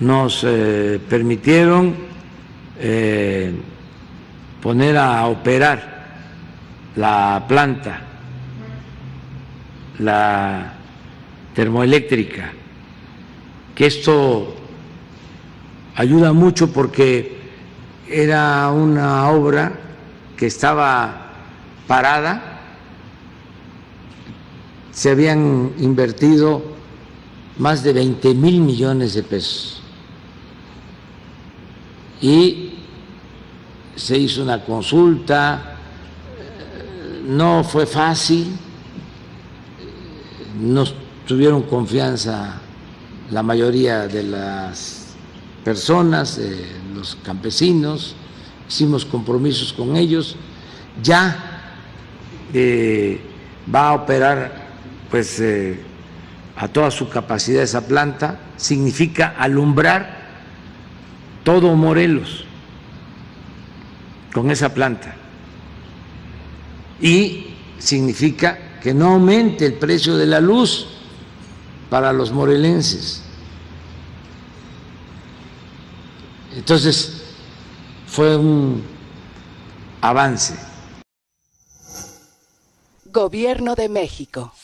nos permitieron poner a operar la planta, la termoeléctrica, que esto ayuda mucho porque era una obra que estaba parada, se habían invertido más de 20,000 millones de pesos y se hizo una consulta, no fue fácil, no tuvieron confianza la mayoría de las personas, los campesinos, hicimos compromisos con ellos, ya va a operar pues a toda su capacidad esa planta, significa alumbrar todo Morelos con esa planta y significa que no aumente el precio de la luz para los morelenses. Entonces, fue un avance. Gobierno de México.